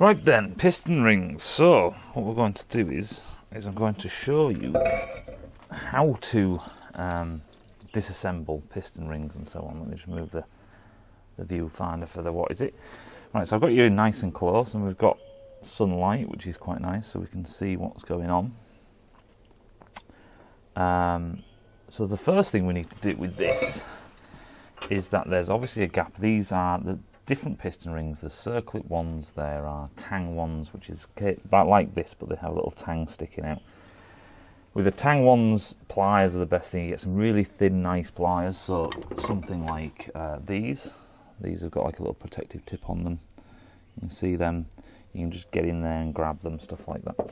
Right then, piston rings. So what we're going to do is I'm going to show you how to disassemble piston rings and so on. Let me just move the viewfinder for the, what is it? Right, so I've got you nice and close, and we've got sunlight, which is quite nice, so we can see what's going on. So the first thing we need to do with this is that there's obviously a gap. These are the different piston rings. There's circlet ones, there are tang ones, which is about like this, but they have a little tang sticking out. With the tang ones, pliers are the best thing. You get some really thin, nice pliers, so something like these. These have got like a little protective tip on them. You can see them. You can just get in there and grab them, stuff like that.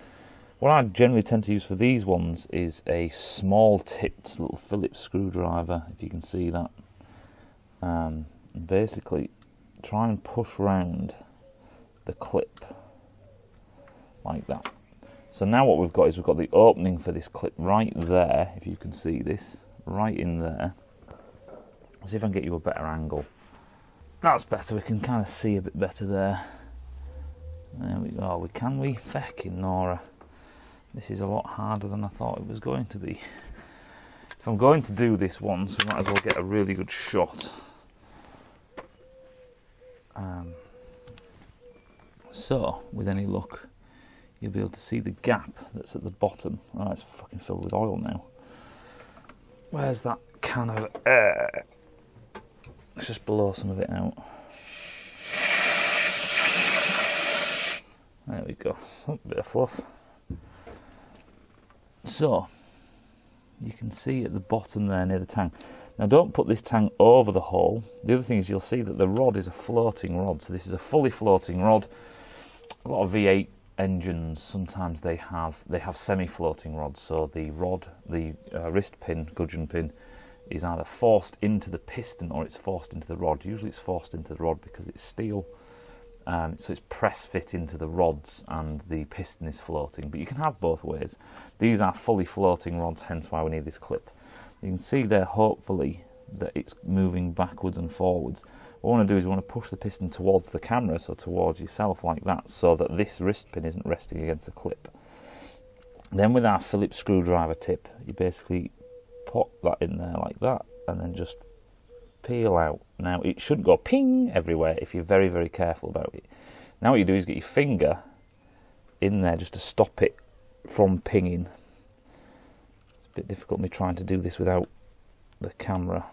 What I generally tend to use for these ones is a small tipped little Phillips screwdriver, if you can see that. Basically, try and push round the clip like that. So now what we've got is we've got the opening for this clip right there, if you can see this, right in there. Let's see if I can get you a better angle. That's better, we can kind of see a bit better there. There we go. Can we? Feckin' Nora. This is a lot harder than I thought it was going to be. If I'm going to do this once, we might as well get a really good shot. So, with any luck, you'll be able to see the gap that's at the bottom. Right, it's fucking filled with oil now. Where's that can of air? Let's just blow some of it out. There we go. Oh, bit of fluff. So, you can see at the bottom there near the tang. Now don't put this tang over the hole. The other thing is you'll see that the rod is a floating rod. So this is a fully floating rod. A lot of V8 engines, sometimes they have semi-floating rods. So the rod, the wrist pin, gudgeon pin, is either forced into the piston or it's forced into the rod. Usually it's forced into the rod because it's steel. So it's press fit into the rods and the piston is floating, but you can have both ways. These are fully floating rods, hence why we need this clip. You can see there, hopefully, that it's moving backwards and forwards. What we want to do is we want to push the piston towards the camera, so towards yourself like that, so that this wrist pin isn't resting against the clip. Then with our Phillips screwdriver tip, you basically pop that in there like that, and then just peel out. Now it shouldn't go ping everywhere if you're very, very careful about it. Now what you do is get your finger in there just to stop it from pinging. It's a bit difficult me trying to do this without the camera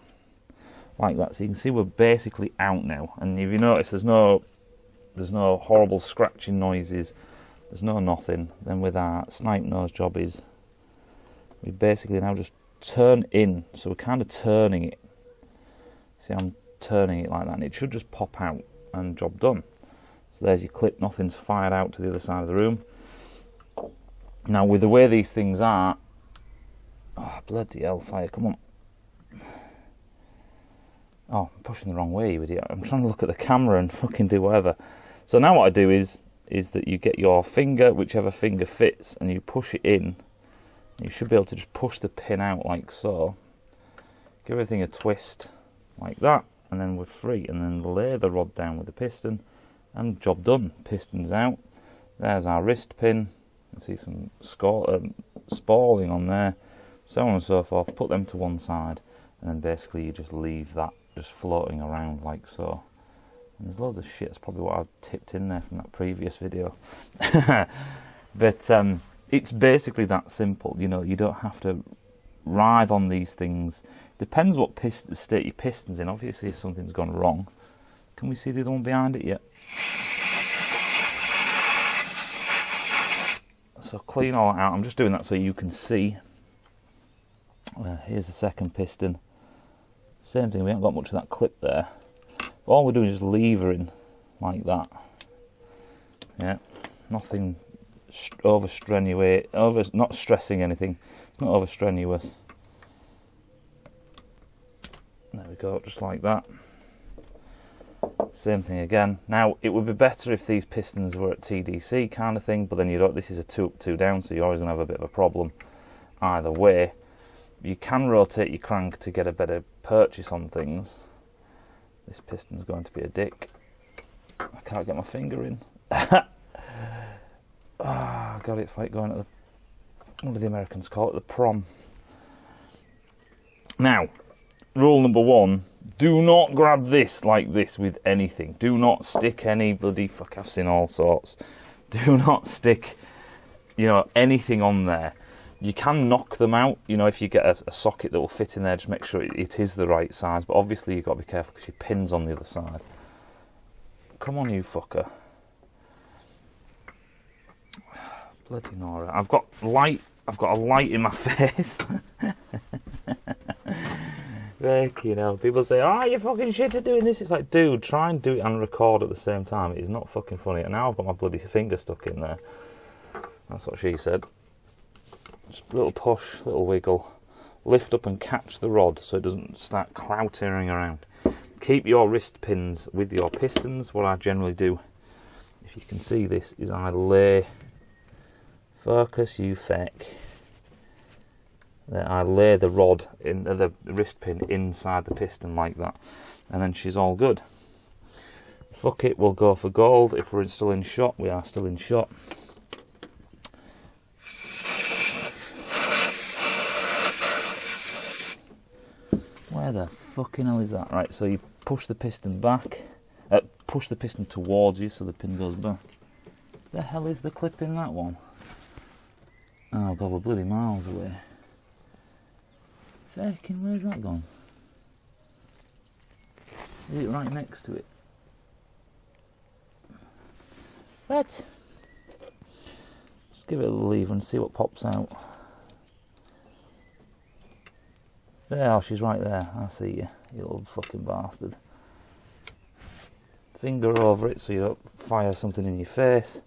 like that. So you can see we're basically out now. And if you notice there's no horrible scratching noises, there's no nothing. Then with our snipe nose jobbies, we basically now just turn in. So we're kind of turning it. See, I'm turning it like that, and it should just pop out, and job done. So there's your clip, nothing's fired out to the other side of the room. Now, with the way these things are, oh, bloody hellfire, come on. Oh, I'm pushing the wrong way, you idiot. I'm trying to look at the camera and fucking do whatever. So now what I do is that you get your finger, whichever finger fits, and you push it in. You should be able to just push the pin out like so. Give everything a twist. Like that, and then we're free, and then lay the rod down with the piston, and job done. Piston's out. There's our wrist pin. You can see some spalling on there, so on and so forth. Put them to one side, and then basically you just leave that just floating around like so. And there's loads of shit. That's probably what I've tipped in there from that previous video. But it's basically that simple. You know, you don't have to writhe on these things. Depends what state your piston's in. Obviously, if something's gone wrong. Can we see the other one behind it yet? So clean all that out. I'm just doing that so you can see. Here's the second piston. Same thing, we haven't got much of that clip there. All we're doing is just levering like that. Yeah, nothing not stressing anything. It's not over strenuous. There we go, just like that. Same thing again. Now, it would be better if these pistons were at TDC kind of thing, but then you don't, this is a 2 up, 2 down, so you're always going to have a bit of a problem either way. You can rotate your crank to get a better purchase on things. This piston's going to be a dick. I can't get my finger in. Ah, God, it's like going to the, what do the Americans call it, the prom. Now, rule number one, do not grab this like this with anything. Do not stick any bloody fuck, I've seen all sorts. Do not stick, you know, anything on there. You can knock them out, you know, if you get a socket that will fit in there, just make sure it is the right size. But obviously you've got to be careful because your pin's on the other side. Come on, you fucker. Bloody Nora. I've got light, I've got a light in my face. You know, people say, oh, you're fucking shit at doing this. It's like, dude, try and do it and record at the same time. It is not fucking funny. And now I've got my bloody finger stuck in there. That's what she said. Just a little push, little wiggle. Lift up and catch the rod so it doesn't start cloutering around. Keep your wrist pins with your pistons. What I generally do, if you can see this, is I lay... Focus, you feck. Then I lay the rod, in the wrist pin inside the piston like that. And then she's all good. Fuck it, we'll go for gold. If we're still in shot, we are still in shot. Where the fucking hell is that? Right, so you push the piston back, push the piston towards you so the pin goes back. The hell is the clip in that one? Oh God, we're bloody miles away. Fucking, where's that gone? Is it right next to it? What? Just give it a lever and see what pops out. There, oh, she's right there. I see you, you little fucking bastard. Finger over it so you don't fire something in your face.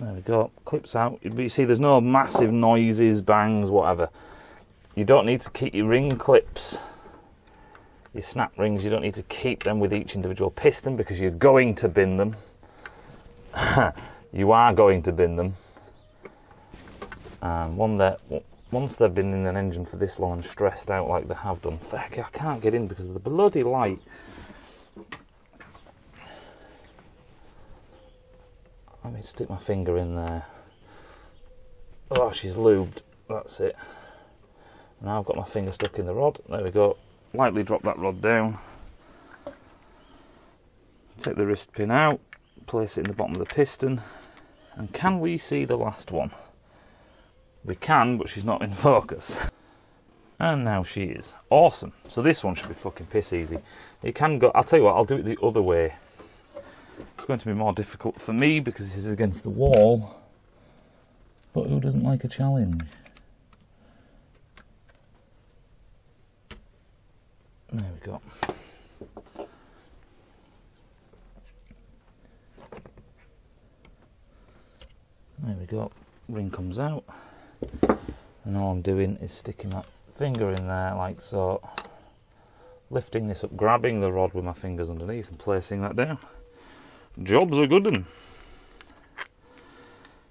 There we go, clips out. But you see, there's no massive noises, bangs, whatever. You don't need to keep your ring clips, your snap rings, you don't need to keep them with each individual piston because you're going to bin them. You are going to bin them. And once they've been in an engine for this long and stressed out like they have done, fuck, I can't get in because of the bloody light. Let me stick my finger in there. Oh, she's lubed, that's it. Now I've got my finger stuck in the rod, there we go. Lightly drop that rod down. Take the wrist pin out, place it in the bottom of the piston. And can we see the last one? We can, but she's not in focus. And now she is. Awesome. So this one should be fucking piss easy. You can go, I'll tell you what, I'll do it the other way. It's going to be more difficult for me because this is against the wall. But who doesn't like a challenge? There we go. There we go. Ring comes out. And all I'm doing is sticking that finger in there like so. Lifting this up, grabbing the rod with my fingers underneath and placing that down. Job's a good one.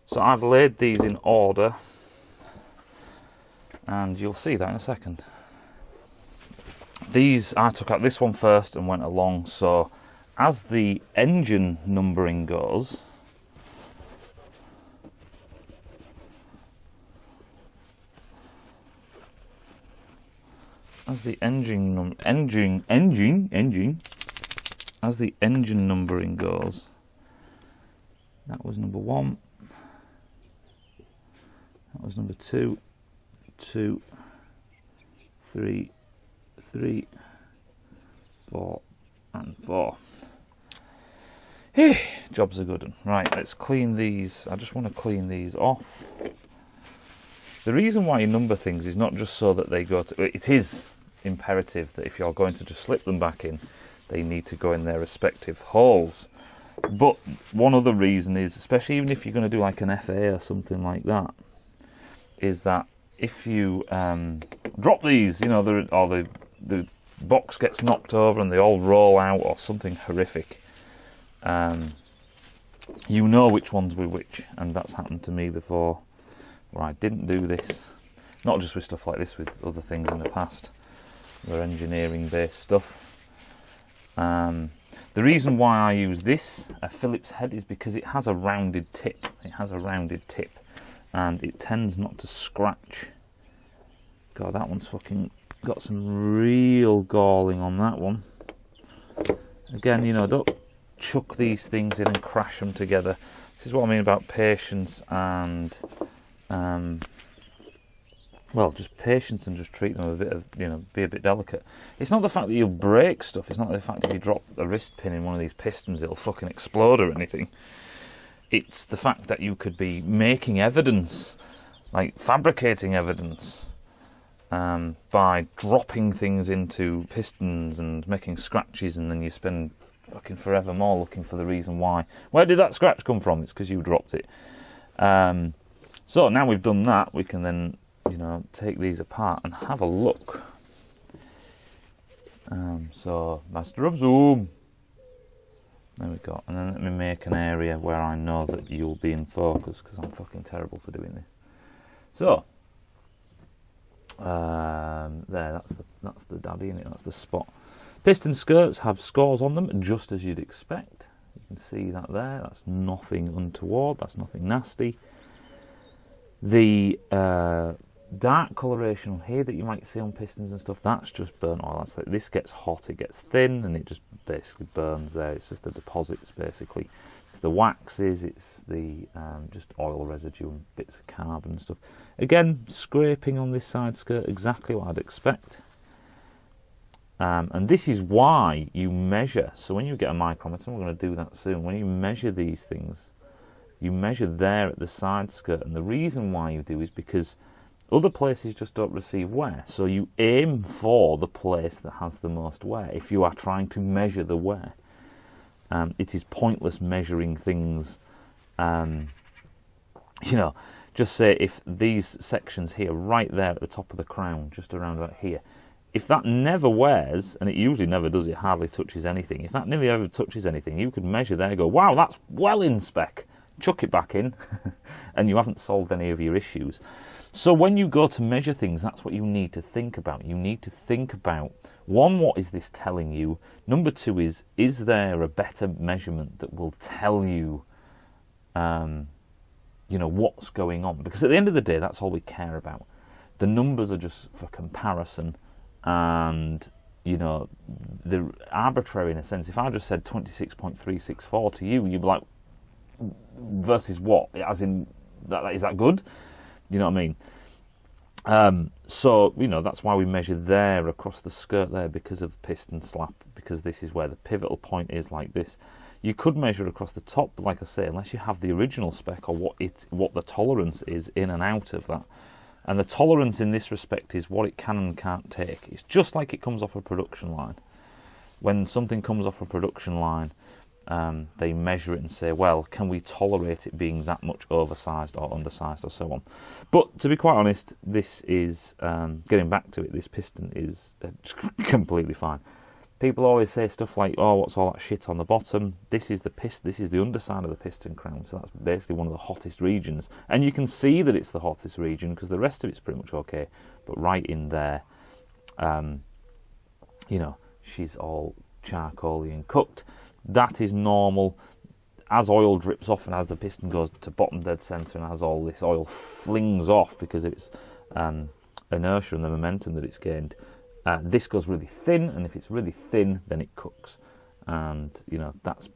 So I've laid these in order and you'll see that in a second. These, I took out this one first and went along, so as the engine numbering goes, as the engine numbering goes, that was number one, that was number two, two, three, three, four, and four. Hey, job's a good one. Right, let's clean these. I just want to clean these off. The reason why you number things is not just so that they go to, it is imperative that if you're going to just slip them back in, they need to go in their respective holes. But one other reason is, especially even if you're going to do like an FA or something like that, is that if you drop these, you know, or the box gets knocked over and they all roll out or something horrific, you know which ones were which. And that's happened to me before where I didn't do this. Not just with stuff like this, with other things in the past, where engineering-based stuff. The reason why I use this, a Phillips head, is because it has a rounded tip. And it tends not to scratch. God, that one's fucking got some real galling on that one. Again, you know, don't chuck these things in and crash them together. This is what I mean about patience and, well, just patience, and just treat them with a bit of, you know, be a bit delicate. It's not the fact that you'll break stuff. It's not the fact that if you drop a wrist pin in one of these pistons, it'll fucking explode or anything. It's the fact that you could be making evidence, like fabricating evidence, by dropping things into pistons and making scratches, and then you spend fucking forever more looking for the reason why. Where did that scratch come from? It's because you dropped it. So now we've done that, we can then, you know, take these apart and have a look. So, master of zoom. There we go. And then let me make an area where I know that you'll be in focus, because I'm fucking terrible for doing this. So, there, that's the daddy in it, that's the spot. Piston skirts have scores on them, just as you'd expect. You can see that there, that's nothing untoward, that's nothing nasty. The dark coloration here that you might see on pistons and stuff, that's just burnt oil. That's like, this gets hot, it gets thin, and it just basically burns there. It's just the deposits, basically. It's the waxes, it's the just oil residue and bits of carbon and stuff. Again, scraping on this side skirt, exactly what I'd expect. And this is why you measure. So when you get a micrometer, we're going to do that soon, when you measure these things, you measure there at the side skirt, and the reason why you do is because other places just don't receive wear. So you aim for the place that has the most wear if you are trying to measure the wear. It is pointless measuring things, you know, just say if these sections here, right there at the top of the crown, just around about here, if that never wears, and it usually never does, it hardly touches anything. If that nearly ever touches anything, you could measure there and go, wow, that's well in spec. Chuck it back in, and you haven't solved any of your issues. So when you go to measure things, that's what you need to think about. You need to think about, one, what is this telling you? Number two is there a better measurement that will tell you, you know, what's going on? Because at the end of the day, that's all we care about. The numbers are just for comparison, and, you know, they're arbitrary in a sense. If I just said 26.364 to you, you'd be like, versus what? As in, is that good? You know what I mean? So, you know, that's why we measure there across the skirt there, because of piston slap, because this is where the pivotal point is, like this. You could measure across the top, but like I say, unless you have the original spec or what the tolerance is in and out of that. And the tolerance in this respect is what it can and can't take. It's just like it comes off a production line. When something comes off a production line, they measure it and say, well, can we tolerate it being that much oversized or undersized or so on? But to be quite honest, this is, getting back to it, this piston is completely fine. People always say stuff like, oh, what's all that shit on the bottom? This is the piston, this is the underside of the piston crown, so that's basically one of the hottest regions. And you can see that it's the hottest region, because the rest of it's pretty much okay. But right in there, you know, she's all charcoaly and cooked. That is normal. As oil drips off and as the piston goes to bottom dead center and as all this oil flings off because of its inertia and the momentum that it's gained, this goes really thin, and if it's really thin, then it cooks. And, you know, that's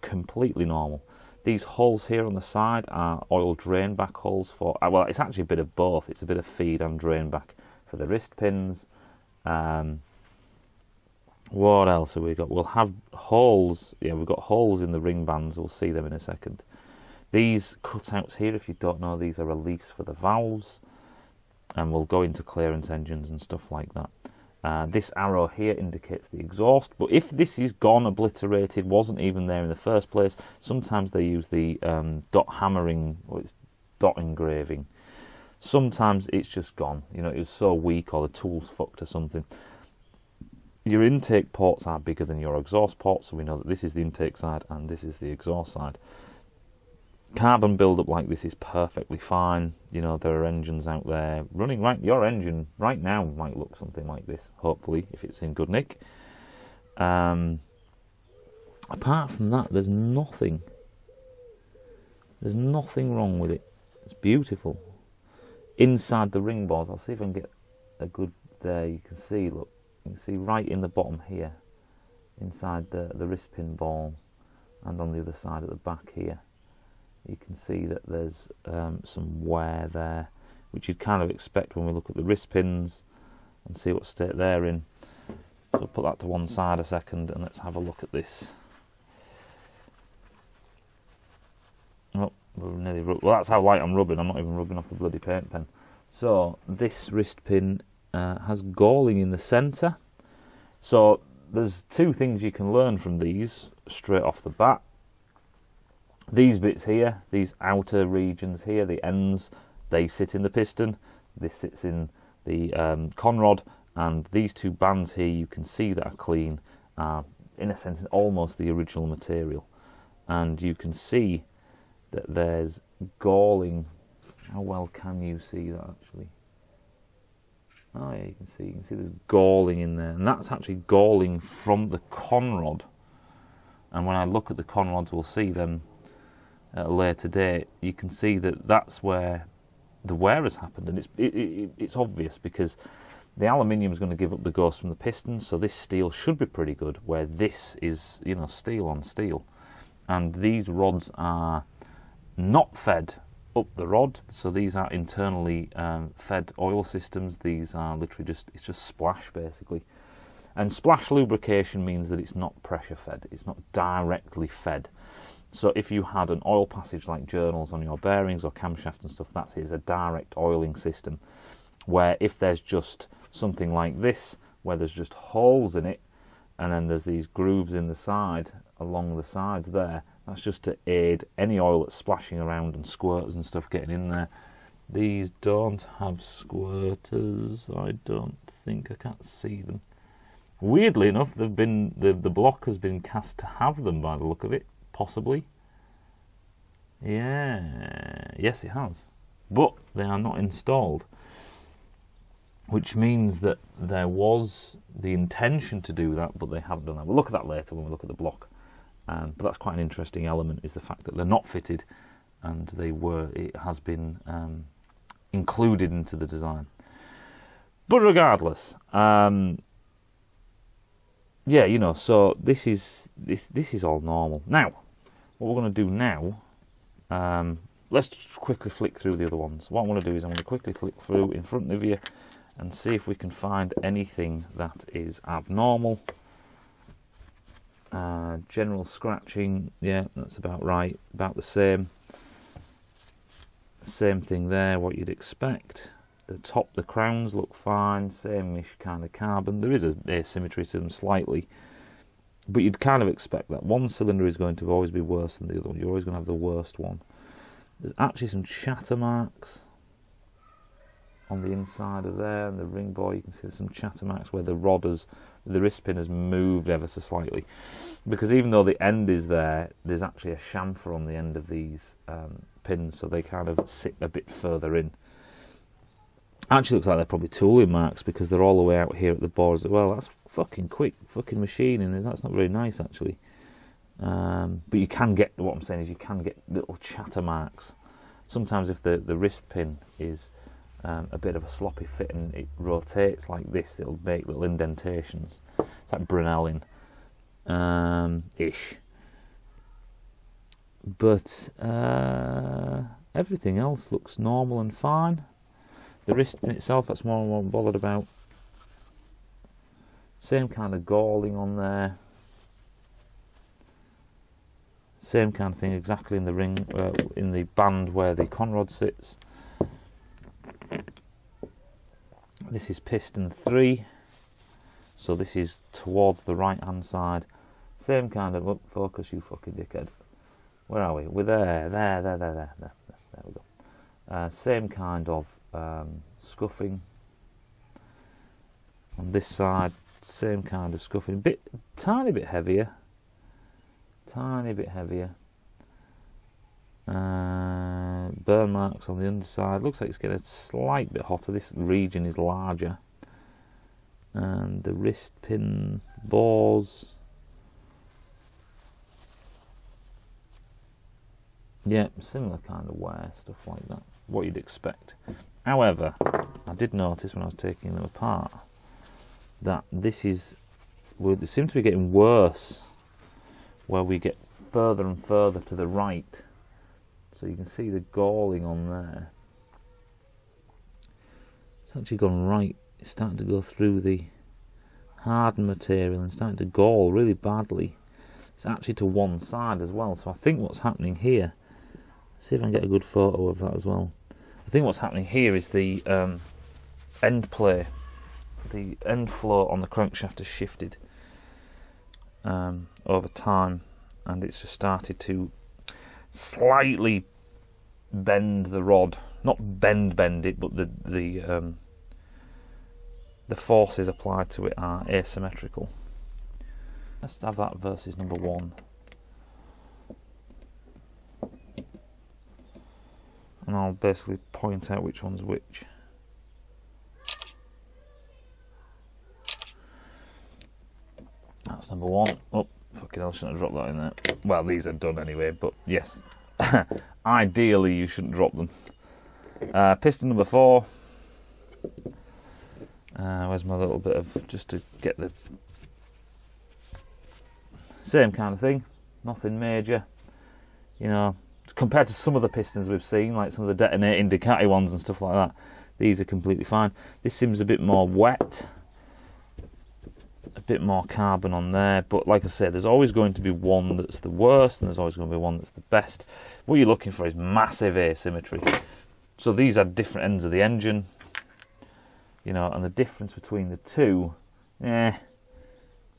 completely normal. These holes here on the side are oil drain back holes for, well, it's actually a bit of both. It's a bit of feed and drain back for the wrist pins. What else have we got? We'll have holes, yeah, we've got holes in the ring bands, we'll see them in a second. These cutouts here, if you don't know, these are release for the valves, and we'll go into clearance engines and stuff like that. This arrow here indicates the exhaust, but if this is gone, obliterated, wasn't even there in the first place, sometimes they use the dot hammering, or it's dot engraving. Sometimes it's just gone, you know, it was so weak, or the tool's fucked or something. Your intake ports are bigger than your exhaust ports, so we know that this is the intake side and this is the exhaust side. Carbon buildup like this is perfectly fine. You know, there are engines out there running right. Your engine right now might look something like this, hopefully, if it's in good nick. Apart from that, there's nothing. There's nothing wrong with it. It's beautiful. Inside the ring bars, I'll see if I can get a good there. You can see, look, you can see right in the bottom here, inside the wrist pin ball, and on the other side at the back here, you can see that there's some wear there, which you'd kind of expect when we look at the wrist pins and see what state they're in. So put that to one side a second and let's have a look at this. Oh, we're nearly well, that's how light I'm rubbing. I'm not even rubbing off the bloody paint pen. So this wrist pin has galling in the centre. So there's two things you can learn from these straight off the bat. These bits here, these outer regions here, the ends, they sit in the piston. This sits in the conrod, and these two bands here, you can see that are clean, are in a sense almost the original material. And you can see that there's galling. How well can you see that actually? Oh yeah, you can see there's galling in there, and that's actually galling from the conrod. And when I look at the conrods, we'll see them at a later date, you can see that that's where the wear has happened, and it's obvious because the aluminium is going to give up the ghost from the pistons, so this steel should be pretty good, where this is, you know, steel on steel. And these rods are not fed up the rod, so these are internally fed oil systems. These are literally just, it's just splash basically. And splash lubrication means that it's not pressure fed, it's not directly fed. So if you had an oil passage like journals on your bearings or camshaft and stuff, that is a direct oiling system, where if there's just something like this, where there's just holes in it, and then there's these grooves in the side, along the sides there, that's just to aid any oil that's splashing around and squirters and stuff getting in there. These don't have squirters, I don't think, I can't see them. Weirdly enough, they've been the block has been cast to have them by the look of it, possibly. Yeah, yes it has, but they are not installed, which means that there was the intention to do that, but they haven't done that. We'll look at that later when we look at the block, but that's quite an interesting element, is the fact that they're not fitted, and they were, it has been included into the design. But regardless, yeah, you know, so this is all normal. Now, what we're going to do now, let's just quickly flick through the other ones. What I'm going to do is I'm going to quickly flick through in front of you and see if we can find anything that is abnormal. General scratching, yeah, that's about right, about the same. Same thing there, what you'd expect. The top, the crowns look fine, same-ish kind of carbon. There is an asymmetry to them slightly, but you'd kind of expect that. One cylinder is going to always be worse than the other one. You're always going to have the worst one. There's actually some chatter marks on the inside of there, and the ring bore, you can see there's some chatter marks where the rod has, the wrist pin has moved ever so slightly. Because even though the end is there, there's actually a chamfer on the end of these pins, so they kind of sit a bit further in. Actually looks like they're probably tooling marks because they're all the way out here at the bores as well. That's fucking quick, fucking machining. That's not very nice actually. But you can get, what I'm saying is you can get little chatter marks. Sometimes if the wrist pin is a bit of a sloppy fit and it rotates like this, it'll make little indentations. It's like Brunelling, ish. But everything else looks normal and fine. The wrist pin itself, that's more and more bothered about. Same kind of galling on there. Same kind of thing exactly in the ring, in the band where the conrod sits. This is piston 3, so this is towards the right-hand side. Same kind of, look, focus, you fucking dickhead. Where are we? We're there we go. Same kind of scuffing on this side, same kind of scuffing, tiny bit heavier. Burn marks on the underside, looks like it's getting a slight bit hotter, this region is larger. And the wrist pin balls, Yeah, similar kind of wear, stuff like that, what you'd expect. However, I did notice when I was taking them apart that this is, well, they seem to be getting worse where we get further and further to the right. So you can see the galling on there. It's actually gone right, it's starting to go through the hardened material and starting to gall really badly. It's actually to one side as well, so I think what's happening here, see if I can get a good photo of that as well. I think what's happening here is the end play, the end flow on the crankshaft has shifted over time, and it's just started to slightly bend the rod. Not bend it, but the forces applied to it are asymmetrical. Let's have that versus number one. And I'll basically point out which one's which. That's number one. Oh, fucking hell, shouldn't have dropped that in there. Well, these are done anyway, but yes. Ideally, you shouldn't drop them. Piston number four. Where's my little bit of, just to get the same kind of thing, nothing major, you know, compared to some of the pistons we've seen, like some of the detonating Ducati ones and stuff like that. These are completely fine. This seems a bit more wet, a bit more carbon on there, but like I said, there's always going to be one that's the worst and there's always going to be one that's the best. What you're looking for is massive asymmetry. So these are different ends of the engine, you know, and the difference between the two,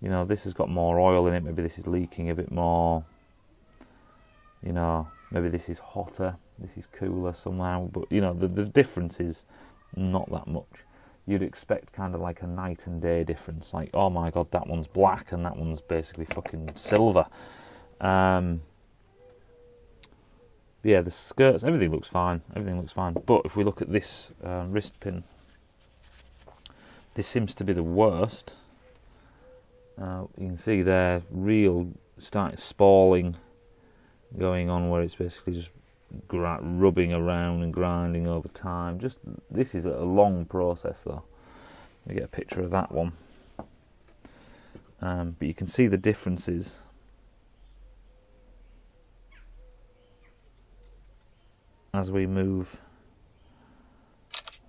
you know, this has got more oil in it, maybe this is leaking a bit more, you know, maybe this is hotter, this is cooler somehow, but, you know, the difference is not that much. You'd expect kind of like a night and day difference, like, oh my god, that one's black and that one's basically fucking silver. Yeah, the skirts, everything looks fine, but if we look at this wrist pin, this seems to be the worst. You can see there, real start spalling going on where it's basically just rubbing around and grinding over time. Just, this is a long process though. Let me get a picture of that one. But you can see the differences. As we move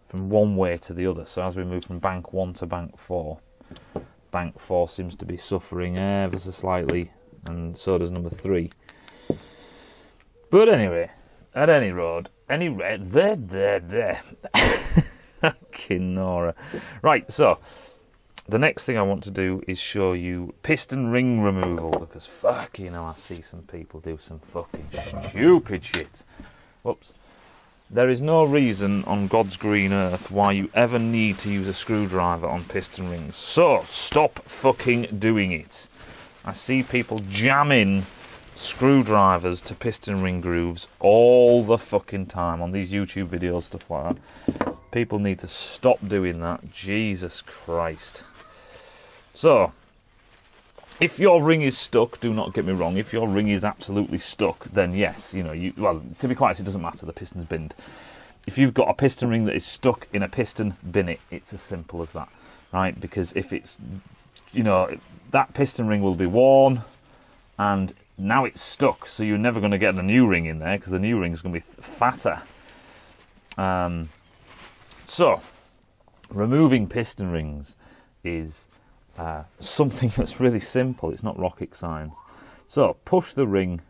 from one way to the other, so as we move from bank one to bank four, bank four seems to be suffering ever so slightly, and so does number three. But anyway, at any road, any red, there. Fucking Nora. Right, so the next thing I want to do is show you piston ring removal, because fucking hell, I see some people do some fucking stupid shit. Whoops. There is no reason on God's green earth why you ever need to use a screwdriver on piston rings. So stop fucking doing it. I see people jamming screwdrivers to piston ring grooves all the fucking time on these YouTube videos, stuff like that. People need to stop doing that. Jesus Christ. So, if your ring is stuck, do not get me wrong, if your ring is absolutely stuck, then yes, you know, well, to be quite honest, it doesn't matter, the piston's binned. If you've got a piston ring that is stuck in a piston, bin it. It's as simple as that, right? Because if it's, you know, that piston ring will be worn, and now it's stuck, so you're never going to get a new ring in there, because the new ring's going to be fatter. So, removing piston rings is something that's really simple. It's not rocket science. So push the ring.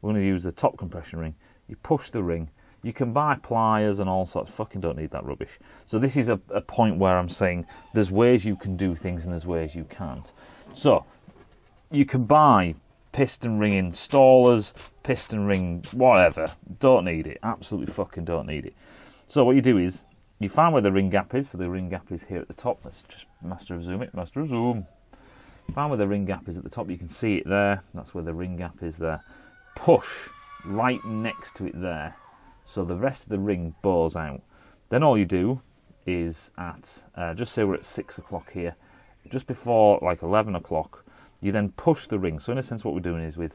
We're going to use the top compression ring. You push the ring. You can buy pliers and all sorts. Fucking don't need that rubbish. So this is a point where I'm saying there's ways you can do things and there's ways you can't. So you can buy piston ring installers, piston ring whatever. Don't need it. Absolutely fucking don't need it. So what you do is you find where the ring gap is, so the ring gap is here at the top. Let's just master of zoom. Find where the ring gap is at the top, you can see it there, that's where the ring gap is there. Push right next to it there, so the rest of the ring bows out. Then all you do is at, just say we're at 6 o'clock here, just before like 11 o'clock, you then push the ring. So in a sense what we're doing is with,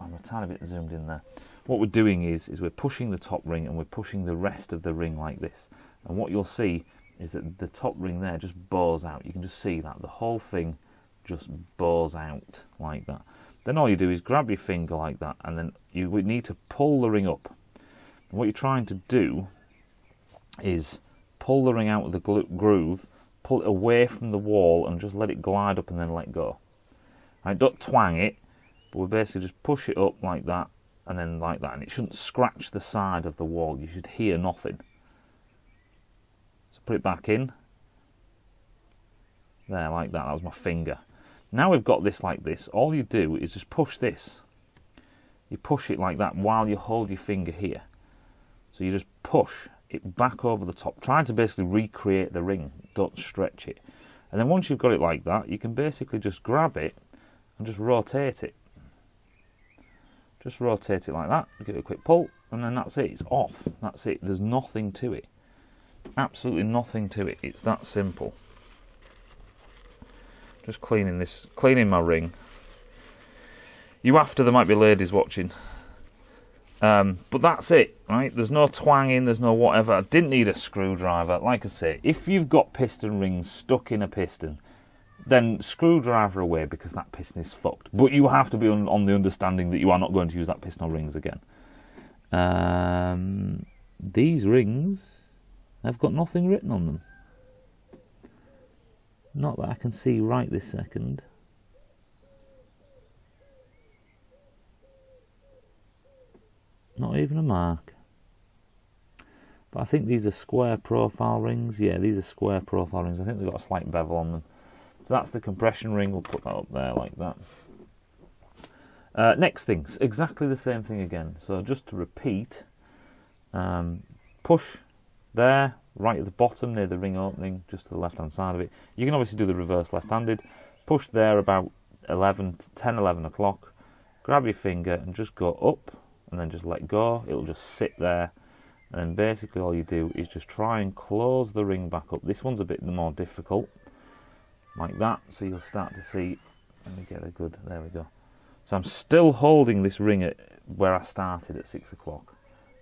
I'm a tiny bit zoomed in there, what we're doing is we're pushing the top ring and we're pushing the rest of the ring like this. And what you'll see is that the top ring there just bores out. You can just see that the whole thing just bores out like that. Then all you do is grab your finger like that, and then you would need to pull the ring up. And what you're trying to do is pull the ring out of the groove, pull it away from the wall and just let it glide up and then let go. Right, don't twang it, but we basically just push it up like that and then like that, and it shouldn't scratch the side of the wall. You should hear nothing. So put it back in. There, like that. That was my finger. Now we've got this like this, all you do is just push this. You push it like that while you hold your finger here. So you just push it back over the top, trying to basically recreate the ring, don't stretch it. And then once you've got it like that, you can basically just grab it and just rotate it. Just rotate it like that, give it a quick pull, and then that's it, it's off. That's it, there's nothing to it. Absolutely nothing to it, it's that simple. Just cleaning my ring. You after, there might be ladies watching. But that's it, right? There's no twanging, there's no whatever. I didn't need a screwdriver. Like I say, if you've got piston rings stuck in a piston, then screwdriver away, because that piston is fucked. But you have to be on the understanding that you are not going to use that piston or rings again. These rings have got nothing written on them. Not that I can see right this second. Not even a mark. But I think these are square profile rings. Yeah, these are square profile rings. I think they've got a slight bevel on them. So that's the compression ring. We'll put that up there like that. Next thing's exactly the same thing again. So just to repeat, push there, right at the bottom near the ring opening, just to the left hand side of it. You can obviously do the reverse left handed. Push there about 10, 11 o'clock. Grab your finger and just go up and then just let go. It'll just sit there. And then basically all you do is just try and close the ring back up. This one's a bit more difficult, like that. So you'll start to see, let me get a good, there we go. So I'm still holding this ring at where I started at 6 o'clock.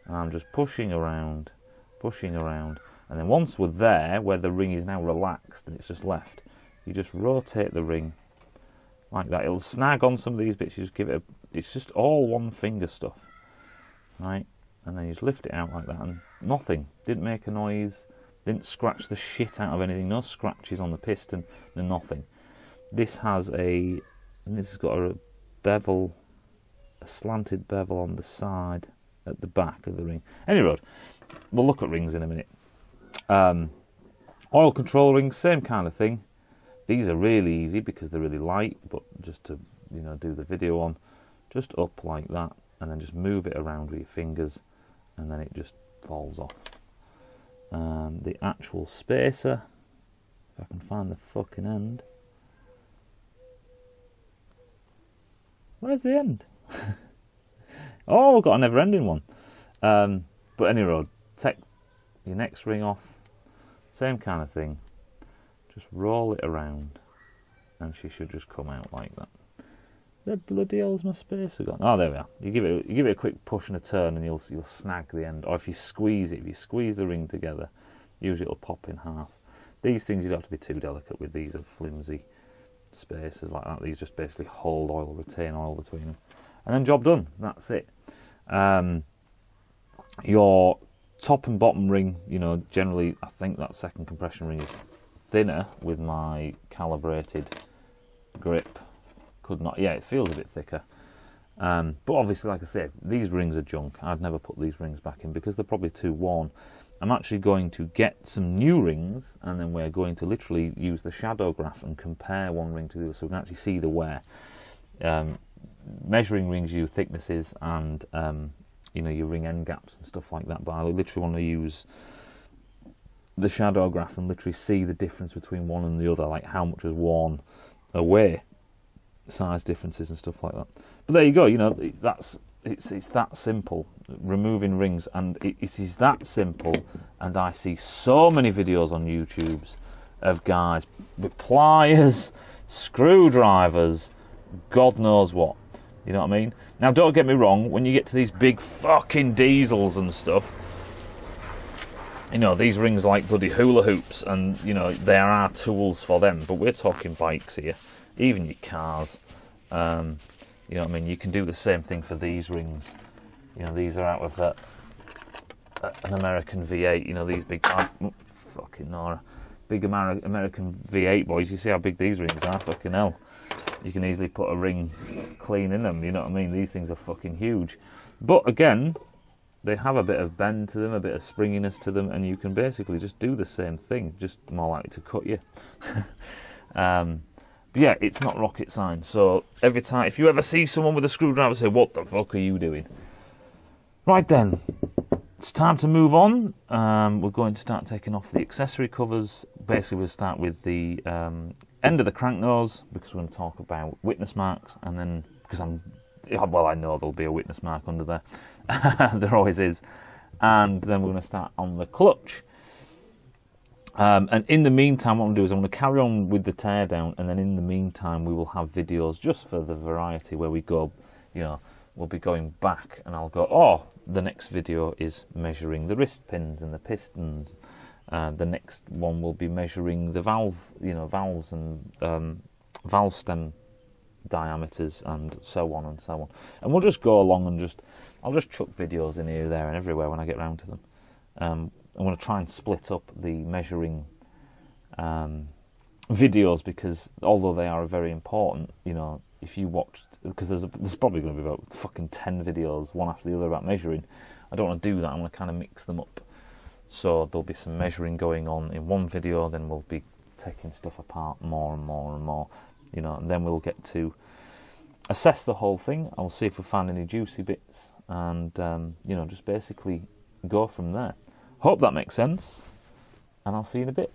And I'm just pushing around. And then once we're there, where the ring is now relaxed and it's just left, you just rotate the ring like that. It'll snag on some of these bits. You just give it a, it's just all one finger stuff, right? And then you just lift it out like that, and nothing. Didn't make a noise. Didn't scratch the shit out of anything. No scratches on the piston. No nothing. This has a, and this has got a bevel, a slanted bevel on the side at the back of the ring. Anyway, we'll look at rings in a minute. Oil control rings, same kind of thing. These are really easy because they're really light, but just to, you know, do the video on, just up like that and then just move it around with your fingers and then it just falls off. The actual spacer, if I can find the fucking end. Where's the end? Oh, we've got a never ending one. But anyway, take your next ring off, same kind of thing, just roll it around and she should just come out like that. Where bloody hell's my spacer gone? Oh, there we are. You give it a quick push and a turn and you'll snag the end, or if you squeeze it, if you squeeze the ring together, usually it'll pop in half. These things you don't have to be too delicate with. These are flimsy spacers like that. These just basically hold oil, retain oil between them, and then job done. That's it. Your top and bottom ring, you know, generally I think that second compression ring is thinner with my calibrated grip. Could not, yeah, it feels a bit thicker. But obviously, like I said, these rings are junk. I'd never put these rings back in because they're probably too worn. I'm actually going to get some new rings and then we're going to literally use the shadow graph and compare one ring to the other so we can actually see the wear. Measuring rings use thicknesses and you know, your ring end gaps and stuff like that, but I literally want to use the shadow graph and literally see the difference between one and the other, like how much is worn away, size differences and stuff like that. But there you go, you know, that's it's that simple, removing rings, and it is that simple. And I see so many videos on YouTubes of guys with pliers, screwdrivers, God knows what. You know what I mean? Now, don't get me wrong, when you get to these big fucking diesels and stuff, you know, these rings like bloody hula hoops, and, you know, there are tools for them, but we're talking bikes here, even your cars. You know what I mean? You can do the same thing for these rings. You know, these are out of an American V8, you know, these big, fucking Nora, big American V8 boys. You see how big these rings are, fucking hell. You can easily put a ring clean in them, you know what I mean? These things are fucking huge. But again, they have a bit of bend to them, a bit of springiness to them, and you can basically just do the same thing, just more likely to cut you. But yeah, it's not rocket science. So every time, if you ever see someone with a screwdriver, say, what the fuck are you doing? Right then, it's time to move on. We're going to start taking off the accessory covers. Basically, we'll start with the end of the crank nose, because we're going to talk about witness marks, and then, because I know there'll be a witness mark under there. There always is. And then we're going to start on the clutch. And in the meantime, what I'm going to do is I'm going to carry on with the teardown, and then in the meantime, we will have videos just for the variety where we go, you know, we'll be going back, and I'll go, oh, the next video is measuring the wrist pins and the pistons. The next one will be measuring the valve, you know, valves and valve stem diameters, and so on and so on. And we'll just go along and just, I'll just chuck videos in here, there and everywhere when I get round to them. I'm going to try and split up the measuring videos, because although they are very important, you know, if you watched, because there's probably going to be about fucking 10 videos, one after the other, about measuring. I don't want to do that. I'm going to kind of mix them up. So there'll be some measuring going on in one video, then we'll be taking stuff apart more and more and more, you know, and then we'll get to assess the whole thing. I'll see if we find any juicy bits, and, you know, just basically go from there. Hope that makes sense, and I'll see you in a bit.